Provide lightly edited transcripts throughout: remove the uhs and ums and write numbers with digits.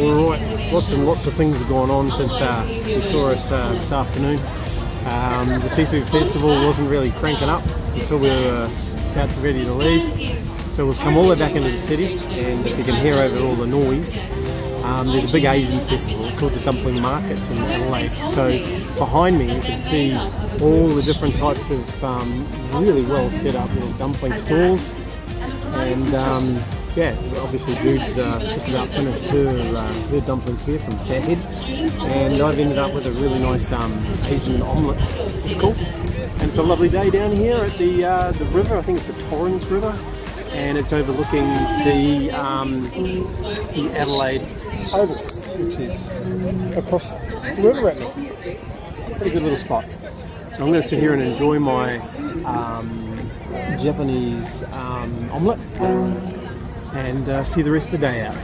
Alright, lots and lots of things have gone on since you saw us this afternoon. The seafood festival wasn't really cranking up until we were about to ready to leave. So we've come all the way back into the city, and if you can hear over all the noise, there's a big Asian festival called the Dumpling Markets in Adelaide. So behind me you can see all the different types of really well set up little dumpling stalls. And yeah, obviously Jude's just about finished her dumplings here from Fathead, and I've ended up with a really nice Asian omelette. It's cool, and it's a lovely day down here at the river. I think it's the Torrens River, and it's overlooking the Adelaide Oval, which is across the river at me. Pretty good little spot. So I'm going to sit here and enjoy my Japanese omelette and see the rest of the day out.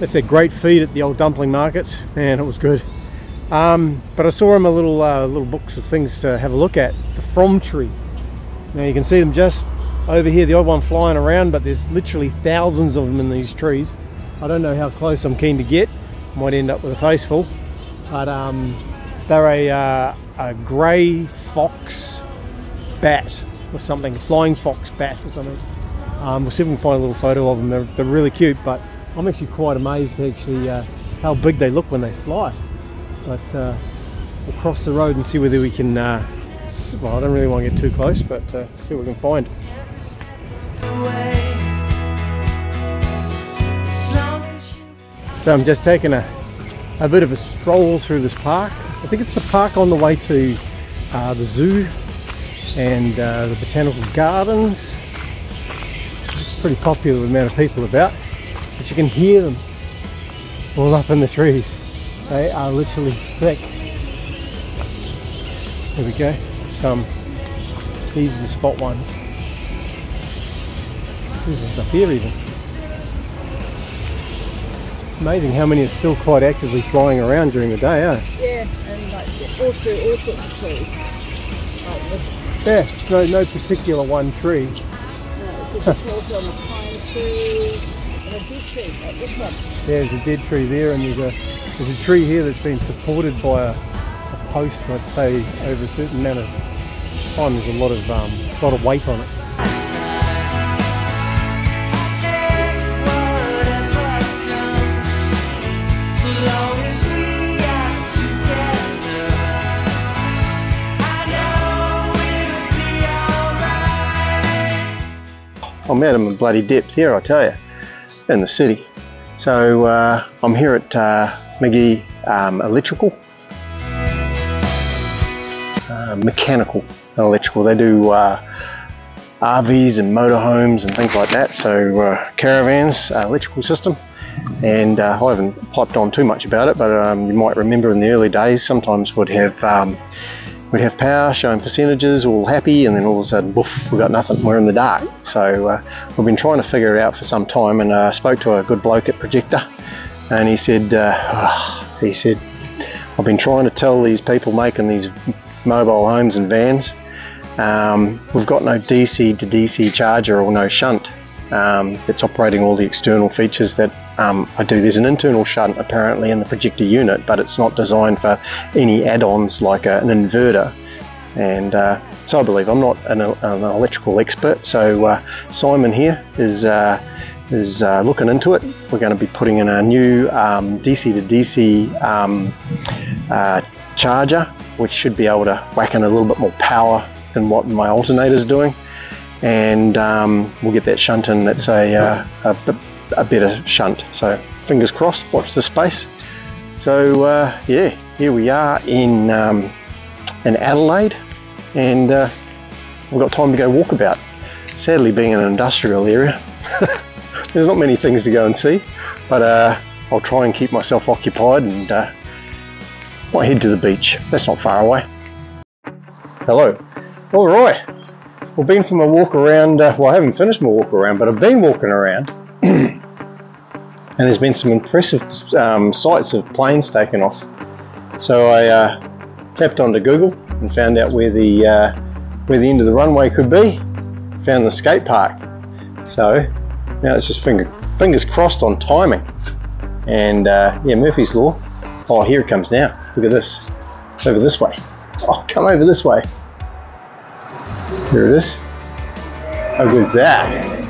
Left a great feed at the old dumpling markets, and it was good. But I saw him a little books of things to have a look at. The from tree. Now you can see them just over here, the odd one flying around, but there's literally thousands of them in these trees. I don't know how close I'm keen to get. Might end up with a face full. But they're a grey fox bat or something, flying fox bat or something. We'll see if we can find a little photo of them. They're really cute, but I'm actually quite amazed actually how big they look when they fly. But we'll cross the road and see whether we can, well, I don't really want to get too close, but see what we can find. So I'm just taking a bit of a stroll through this park. I think it's the park on the way to the zoo and the botanical gardens. Pretty popular amount of people about, but you can hear them all up in the trees. They are literally thick. Here we go. Some. These are the spot ones. These ones up here even. Amazing how many are still quite actively flying around during the day, eh? Yeah, and like all through all sorts of trees. Like yeah, no particular one tree. Huh. On a pine tree and a dead tree, like this one. There's a dead tree there, and there's a tree here that's been supported by a post, I'd say, over a certain amount of time. There's a lot of weight on it. I'm out of my bloody depth here, I tell you, in the city. So I'm here at Muegge Mechanical Electrical. They do RVs and motorhomes and things like that. So caravans, electrical system. And I haven't piped on too much about it, but you might remember in the early days, sometimes we'd have power showing percentages, all happy, and then all of a sudden, woof, we've got nothing, we're in the dark. So we've been trying to figure it out for some time, and I spoke to a good bloke at Projector, and he said, I've been trying to tell these people making these mobile homes and vans, we've got no DC to DC charger or no shunt that's operating all the external features that I do. There's an internal shunt apparently in the Projector unit, but it's not designed for any add-ons like an inverter. And so I believe, I'm not an electrical expert, so Simon here is looking into it. We're going to be putting in a new DC to DC charger, which should be able to whack in a little bit more power than what my alternator's doing. And we'll get that shunt in that's a better shunt. So fingers crossed, watch the space. So yeah, Here we are in Adelaide, and we've got time to go walkabout. Sadly, being in an industrial area, there's not many things to go and see, but I'll try and keep myself occupied and I'll head to the beach. That's not far away. Hello. All right. Well, been from a walk around. Well, I haven't finished my walk around, but I've been walking around, and there's been some impressive sights of planes taking off. So I tapped onto Google and found out where the end of the runway could be. Found the skate park. So now it's just fingers crossed on timing. And yeah, Murphy's Law. Oh, here it comes now. Look at this. Over this way. Oh, come over this way. Here it is. How good's that?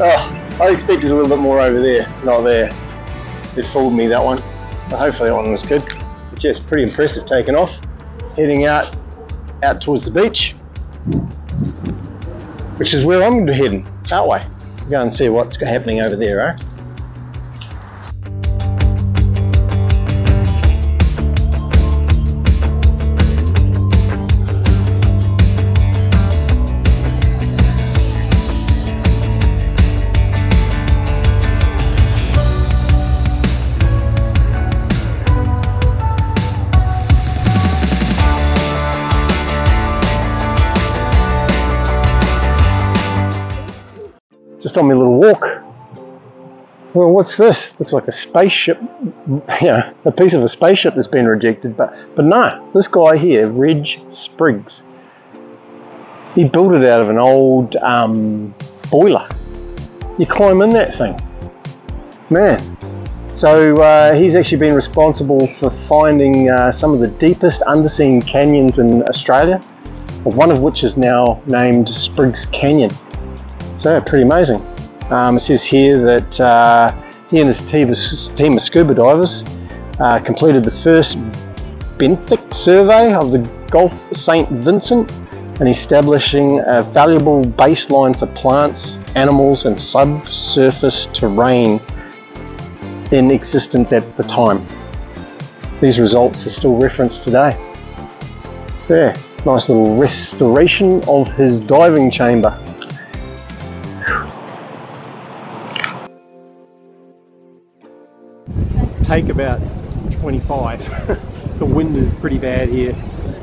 Oh, I expected a little bit more over there, not there. It fooled me, that one. But hopefully that one was good. But yeah, it's pretty impressive taking off. Heading out towards the beach, which is where I'm going to be heading, that way. Go and see what's happening over there, eh? Just on my little walk. Well, what's this? Looks like a spaceship, a piece of a spaceship that's been rejected, but no, this guy here, Spriggs, he built it out of an old boiler. You climb in that thing, man. So he's actually been responsible for finding some of the deepest undersea canyons in Australia, one of which is now named Spriggs Canyon. So pretty amazing. It says here that he and his team of scuba divers completed the first benthic survey of the Gulf St. Vincent and establishing a valuable baseline for plants, animals and subsurface terrain in existence at the time. These results are still referenced today. So yeah, nice little restoration of his diving chamber. Take about 25. The wind is pretty bad here.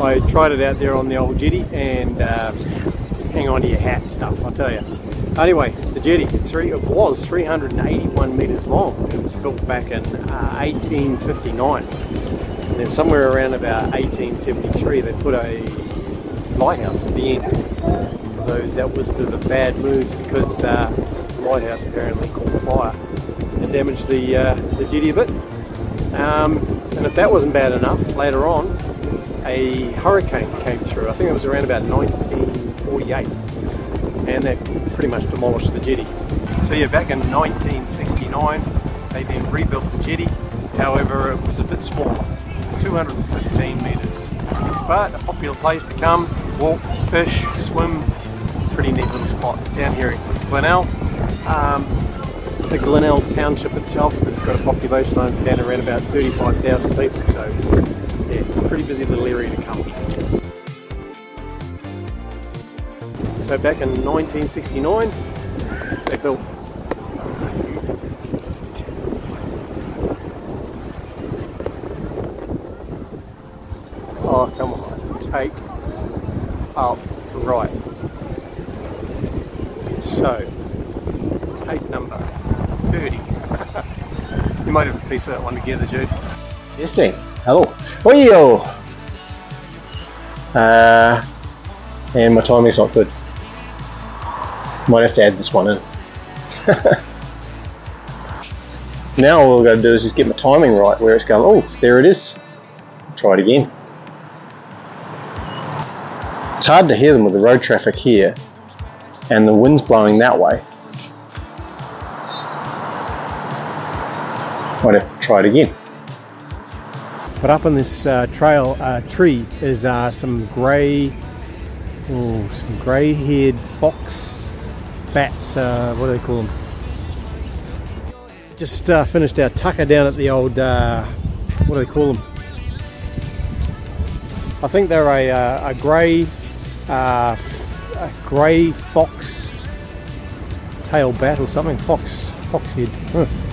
I tried it out there on the old jetty and hang on to your hat and stuff, I'll tell you. Anyway, the jetty, it was 381 metres long. It was built back in 1859. And then somewhere around about 1873 they put a lighthouse at the end. Although that was a bit of a bad move because the lighthouse apparently caught fire and damaged the jetty a bit. And if that wasn't bad enough, later on a hurricane came through. I think it was around about 1948, and that pretty much demolished the jetty. So yeah, back in 1969 they then rebuilt the jetty. However, it was a bit smaller, 215 metres, but a popular place to come, walk, fish, swim. Pretty neat little spot down here in Glenelg. The Glenelg township itself has got a population, I understand, around about 35,000 people, so yeah, pretty busy little area to come. So back in 1969, they built oh, come on, take up right. So, take number 30. You might have to piece that one together, Jude. Yes, team. Hello. Oyo. And my timing's not good. Might have to add this one in. Now all I've got to do is just get my timing right where it's going. Oh, there it is. Try it again. It's hard to hear them with the road traffic here and the wind's blowing that way. Might have to try it again. But up on this trail tree is some grey-haired fox bats. What do they call them? Just finished our tucker down at the old, what do they call them? I think they're a grey fox tail bat or something. Foxhead. Huh.